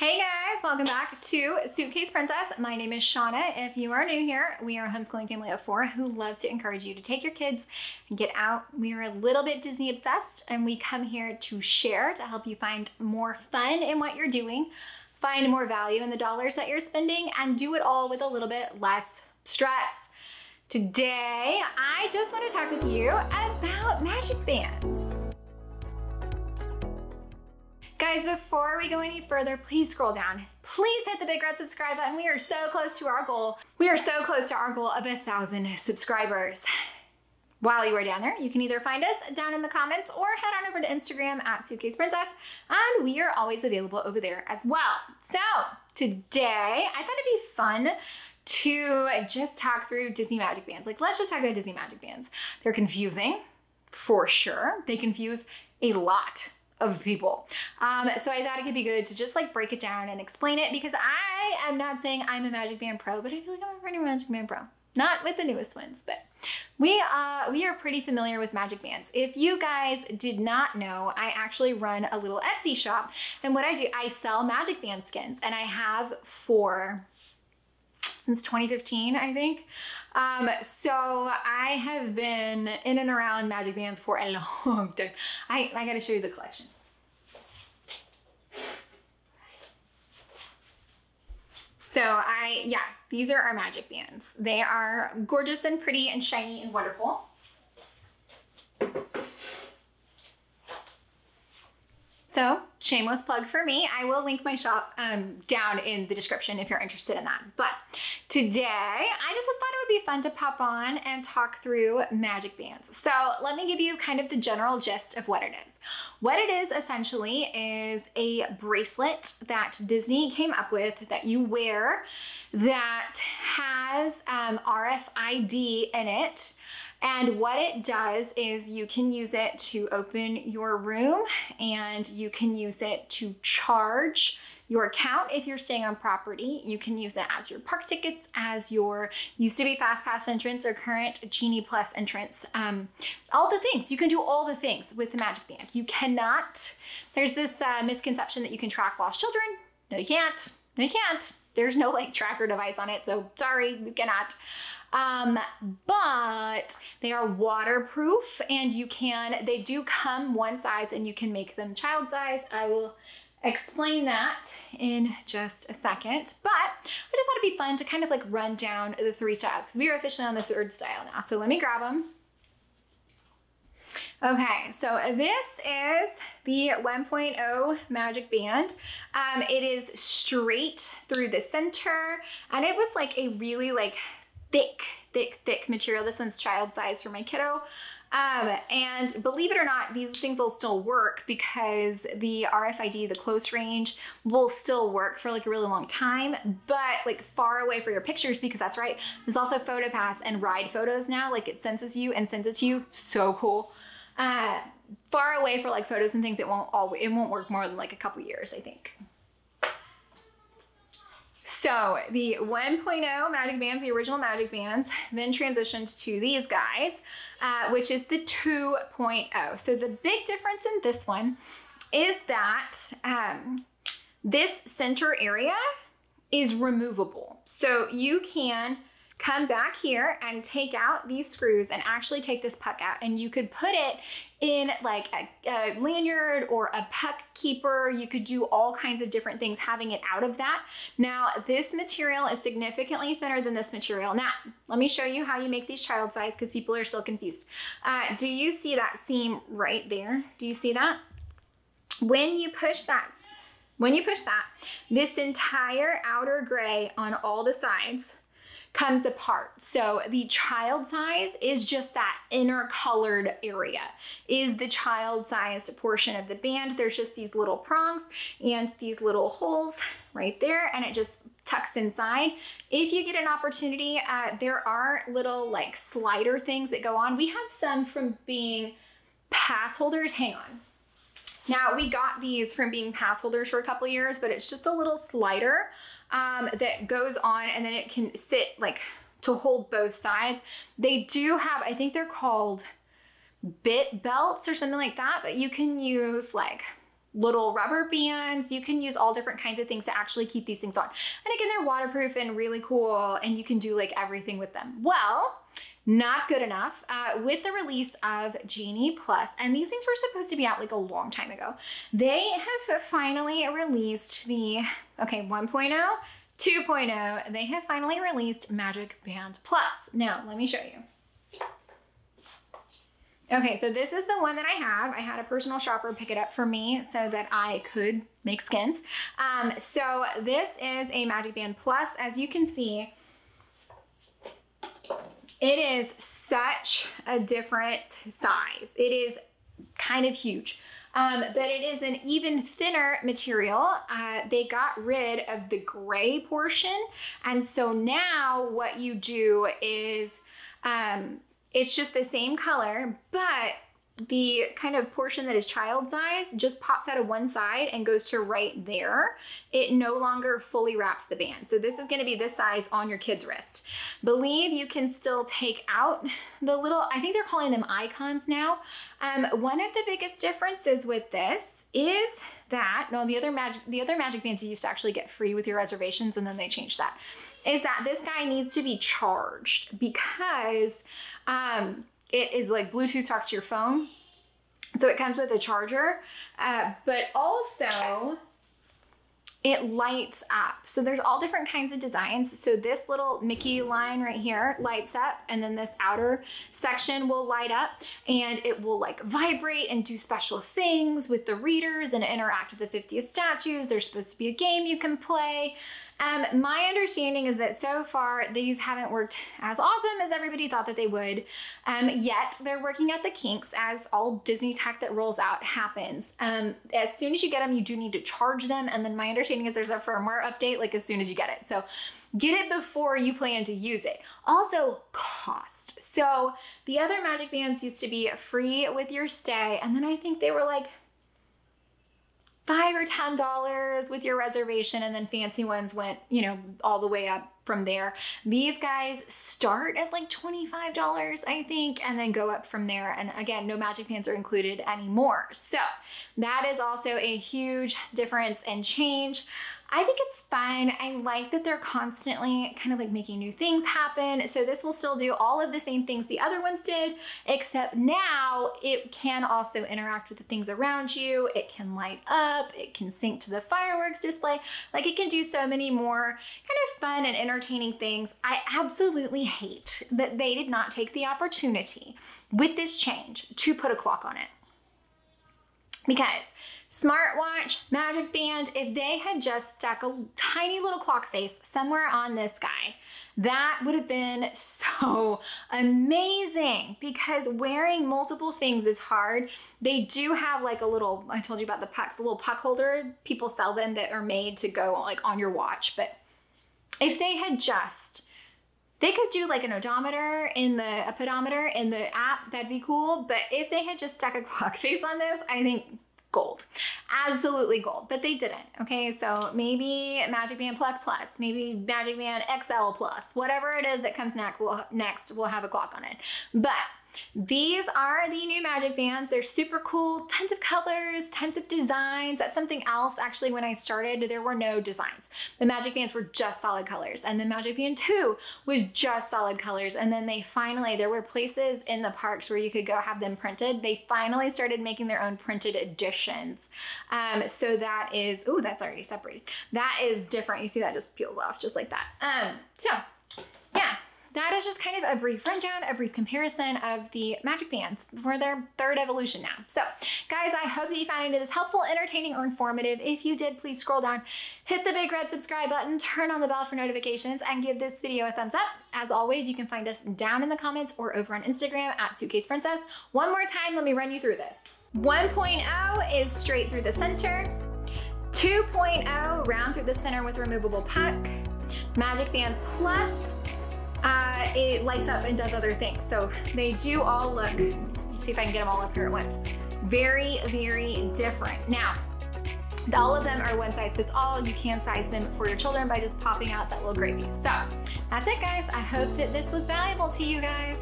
Hey guys, welcome back to Suitcase Princess. My name is Shauna. If you are new here, we are a homeschooling family of four who loves to encourage you to take your kids and get out. We are a little bit Disney obsessed and we come here to share to help you find more fun in what you're doing, find more value in the dollars that you're spending, and do it all with a little bit less stress. Today, I just want to talk with you about Magic Bands. Guys, before we go any further, please scroll down. Please hit the big red subscribe button. We are so close to our goal. We are so close to our goal of 1,000 subscribers. While you are down there, you can either find us down in the comments or head on over to Instagram at Suitcase Princess, and we are always available over there as well. So today, I thought it'd be fun to just talk through Disney Magic Bands. Like, let's just talk about Disney Magic Bands. They're confusing, for sure. They confuse a lot of people. So I thought it could be good to just like break it down and explain it, because I am not saying I'm a Magic Band pro, but I feel like I'm a pretty Magic Band pro. Not with the newest ones, but we are pretty familiar with Magic Bands. If you guys did not know, I actually run a little Etsy shop, and what I do, I sell Magic Band skins, and I have for since 2015, I think. So I have been in and around Magic Bands for a long time. I gotta show you the collection. So these are our Magic Bands. They are gorgeous and pretty and shiny and wonderful. So shameless plug for me. I will link my shop down in the description if you're interested in that. But today, I just thought it would be fun to pop on and talk through Magic Bands. So let me give you kind of the general gist of what it is. What it is essentially is a bracelet that Disney came up with that you wear that has RFID in it. And what it does is you can use it to open your room, and you can use it to charge your account if you're staying on property. You can use it as your park tickets, as your used to be FastPass entrance or current Genie Plus entrance. All the things. You can do all the things with the Magic Band. You cannot, there's this misconception that you can track lost children. No, you can't. No, you can't. There's no like tracker device on it, so sorry, you cannot. But they are waterproof, and you can, they do come one size and you can make them child size. I will explain that in just a second, but I just thought it'd be fun to kind of like run down the three styles, because we are officially on the third style now. So let me grab them. Okay, so this is the 1.0 Magic Band. It is straight through the center, and it was like a really like thick material. This one's child size for my kiddo. And believe it or not, these things will still work because the RFID, the close range, will still work for like a really long time, but like far away for your pictures, because that's right. There's also PhotoPass and ride photos now, like it senses you and sends it to you. So cool. Far away for like photos and things, it won't work more than like a couple years, I think. So the 1.0 Magic Bands, the original Magic Bands, then transitioned to these guys, which is the 2.0. So the big difference in this one is that this center area is removable. So you can come back here and take out these screws and actually take this puck out, and you could put it in like a lanyard or a puck keeper. You could do all kinds of different things having it out of that. Now, this material is significantly thinner than this material. Now, let me show you how you make these child size, because people are still confused. Do you see that seam right there? Do you see that? When you push that, this entire outer gray on all the sides comes apart. So the child size is just that inner colored area, is the child sized portion of the band. There's just these little prongs and these little holes right there, and it just tucks inside. If you get an opportunity, there are little like slider things that go on. We have some from being pass holders. Hang on. Now, we got these from being pass holders for a couple of years, but it's just a little slider that goes on, and then it can sit like to hold both sides. They do have, I think they're called bit belts or something like that, but you can use like little rubber bands. You can use all different kinds of things to actually keep these things on. And again, they're waterproof and really cool, and you can do like everything with them. Well, not good enough. With the release of Genie Plus, and these things were supposed to be out like a long time ago, they have finally released the, okay, 1.0, 2.0, they have finally released Magic Band Plus. Now, let me show you. Okay, so this is the one that I have. I had a personal shopper pick it up for me so that I could make skins. So this is a Magic Band Plus. As you can see, it is such a different size. It is kind of huge, but it is an even thinner material. They got rid of the gray portion. And so now what you do is, it's just the same color, but the kind of portion that is child size just pops out of one side and goes to right there. It no longer fully wraps the band. So this is gonna be this size on your kid's wrist. Believe you can still take out the little, I think they're calling them icons now. One of the biggest differences with this is that, no, the other magic bands you used to actually get free with your reservations, and then they changed that, is that this guy needs to be charged because it is like Bluetooth talks to your phone. So it comes with a charger, but also it lights up. So there's all different kinds of designs. So this little Mickey line right here lights up, and then this outer section will light up, and it will like vibrate and do special things with the readers and interact with the 50th statues. There's supposed to be a game you can play. My understanding is that so far these haven't worked as awesome as everybody thought that they would, yet they're working at the kinks, as all Disney tech that rolls out happens. As soon as you get them, you do need to charge them, and then my understanding is there's a firmware update like as soon as you get it. So get it before you plan to use it. Also, cost. So the other Magic Bands used to be free with your stay, and then I think they were like $5 or $10 with your reservation, and then fancy ones went, you know, all the way up from there. These guys start at like $25, I think, and then go up from there. And again, no Magic Bands are included anymore. So that is also a huge difference and change. I think it's fun. I like that they're constantly kind of like making new things happen. So this will still do all of the same things the other ones did, except now it can also interact with the things around you. It can light up, it can sync to the fireworks display. Like, it can do so many more kind of fun and entertaining things. I absolutely hate that they did not take the opportunity with this change to put a clock on it. Because smartwatch, Magic Band, if they had just stuck a tiny little clock face somewhere on this guy, that would have been so amazing, because wearing multiple things is hard. They do have like a little, I told you about the pucks, a little puck holder. People sell them that are made to go like on your watch. But if they had just, they could do like an odometer in the, a pedometer in the app, that'd be cool. But if they had just stuck a clock face on this, I think gold, absolutely gold, but they didn't. Okay, so maybe Magic Band Plus, maybe Magic Band XL Plus, whatever it is that comes next, we'll have a clock on it. But these are the new Magic Bands. They're super cool. Tons of colors, tons of designs. That's something else. Actually, when I started, there were no designs. The Magic Bands were just solid colors, and the Magic Band 2 was just solid colors. And then they finally, there were places in the parks where you could go have them printed. They finally started making their own printed editions. So that is, oh, that's already separated. That is different. You see that just peels off just like that. So yeah. That is just kind of a brief rundown, a brief comparison of the Magic Bands for their third evolution now. So guys, I hope that you found it helpful, entertaining, or informative. If you did, please scroll down, hit the big red subscribe button, turn on the bell for notifications, and give this video a thumbs up. As always, you can find us down in the comments or over on Instagram at Suitcase Princess. One more time, let me run you through this. 1.0 is straight through the center. 2.0, round through the center with removable puck. Magic Band Plus, it lights up and does other things. So they do all look, let's see if I can get them all up here at once, very, very different. Now, all of them are one size fits all. You can size them for your children by just popping out that little gray piece. So that's it, guys. I hope that this was valuable to you guys.